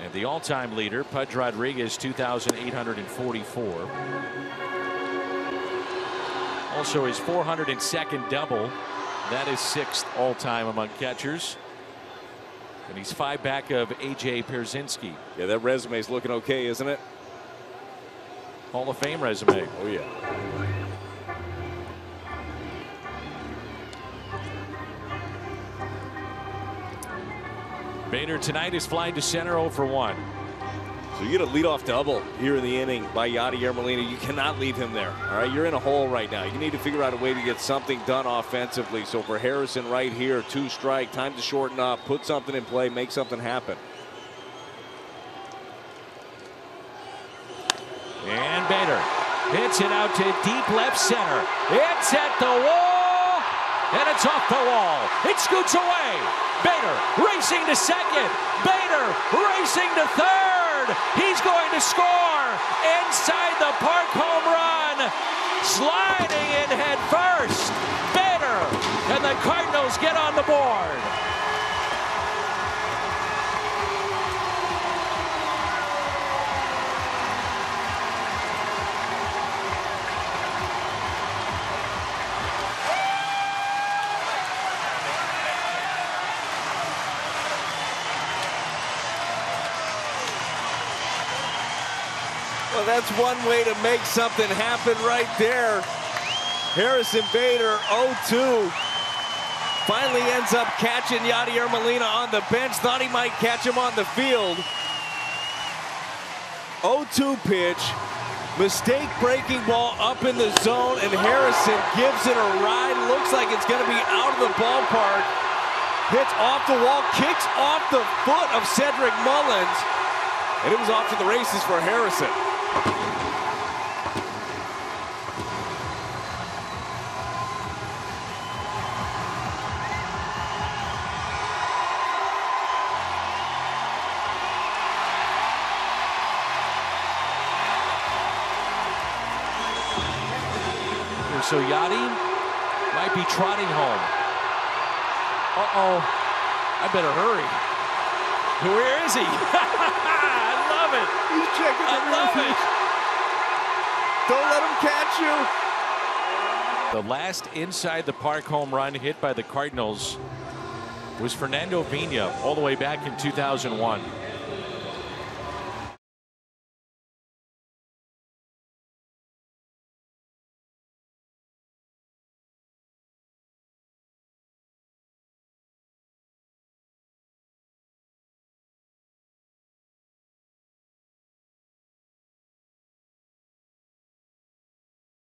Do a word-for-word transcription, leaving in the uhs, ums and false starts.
And the all-time leader, Pudge Rodriguez, two thousand eight hundred forty-four. Also his four hundred second double. That is sixth all-time among catchers. And he's five back of A J. Pierzynski. Yeah, that resume's looking okay, isn't it? Hall of Fame resume. Oh, yeah. Bader tonight is flying to center oh for one. So you get a leadoff double here in the inning by Yadier Molina. You cannot leave him there. All right, you're in a hole right now. You need to figure out a way to get something done offensively. So for Harrison right here, two strike, time to shorten up, put something in play, make something happen. And Bader hits it out to deep left center. It's at the wall, and it's off the wall. It scoots away. Bader racing to second. Bader racing to third. He's going to score. Inside the park home run. Sliding in head first. Bader. And the Cardinals get on the board. Well, that's one way to make something happen right there. Harrison Bader, oh two, finally ends up catching Yadier Molina on the bench. Thought he might catch him on the field. oh two pitch, mistake-breaking ball up in the zone, and Harrison gives it a ride. Looks like it's going to be out of the ballpark. Hits off the wall, kicks off the foot of Cedric Mullins, and it was off to the races for Harrison. So Yadi might be trotting home. Uh-oh, I better hurry. Where is he? I love it. He's checking the I love it. Don't let him catch you. The last inside the park home run hit by the Cardinals was Fernando Vina all the way back in two thousand one.